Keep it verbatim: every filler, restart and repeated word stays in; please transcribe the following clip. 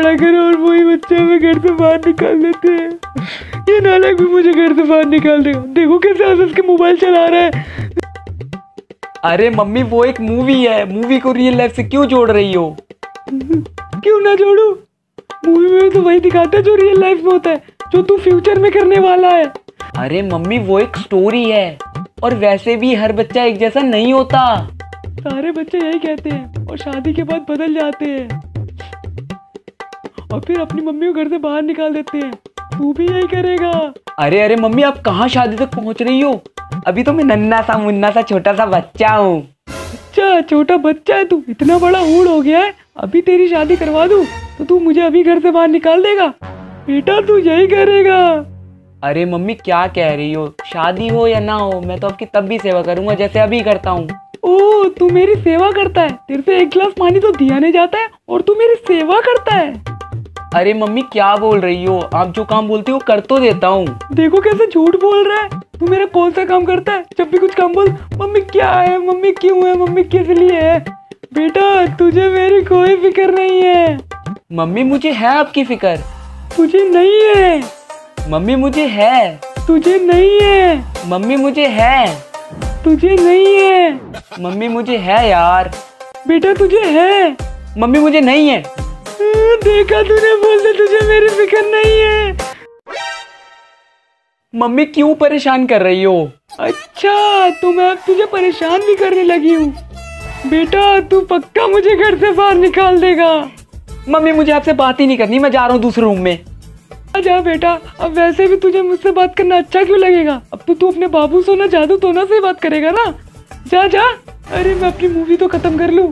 बड़ा करो और वही बच्चा में घर से बाहर निकाल देते हैं। ये नालायक भी मुझे घर से बाहर निकाल देगा। देखो कैसे हंस के मोबाइल चला रहा है। अरे मम्मी वो एक मूवी है, मूवी को रियल लाइफ से क्यों जोड़ रही हो? क्यों ना जोड़ू, मूवी में तो वही दिखाता है जो रियल लाइफ में होता है, जो तू फ्यूचर में करने वाला है। अरे मम्मी वो एक स्टोरी है और वैसे भी हर बच्चा एक जैसा नहीं होता। सारे बच्चे यही कहते हैं और शादी के बाद बदल जाते हैं और फिर अपनी मम्मी को घर से बाहर निकाल देते हैं। तू भी यही करेगा। अरे अरे मम्मी आप कहाँ शादी तक पहुँच रही हो? अभी तो मैं नन्ना सा मुन्ना सा छोटा सा बच्चा हूँ। अच्छा छोटा बच्चा है तू, इतना बड़ा ऊँट हो गया है। अभी तेरी शादी करवा दूँ तो तू मुझे अभी घर से बाहर निकाल देगा? बेटा तू यही करेगा। अरे मम्मी क्या कह रही हो, शादी हो या ना हो मैं तो आपकी तब भी सेवा करूंगा जैसे अभी करता हूँ। ओ तू मेरी सेवा करता है, तेरे से एक गिलास पानी तो दिया नहीं जाता है और तू मेरी सेवा करता है। अरे मम्मी क्या बोल रही हो, आप जो काम बोलती हो कर तो देता हूँ। देखो कैसे झूठ बोल रहा है, तू मेरा कौन सा काम करता है? जब भी कुछ काम बोल मम्मी क्या है, मम्मी क्यों है, मम्मी किस लिए है। बेटा तुझे मेरी कोई फिक्र नहीं है। मम्मी मुझे है आपकी फिक्र। तुझे नहीं है। मम्मी मुझे है। तुझे नहीं है। मम्मी मुझे है। तुझे नहीं है। मम्मी मुझे है यार। बेटा तुझे है। मम्मी मुझे नहीं है। देखा तूने, बोलते तुझे मेरी फिक्र नहीं है। मम्मी क्यों परेशान कर रही हो? अच्छा तो मैं अब तुझे परेशान भी करने लगी हूँ। बेटा तू पक्का मुझे घर से बाहर निकाल देगा। मम्मी मुझे आपसे बात ही नहीं करनी, मैं जा रहा हूँ दूसरे रूम में। जा बेटा, अब वैसे भी तुझे मुझसे बात करना अच्छा क्यों लगेगा। अब तो तू अपने बाबू सोना जादू टोना से बात करेगा ना। जा जा। अरे मैं अपनी मूवी तो खत्म कर लूं।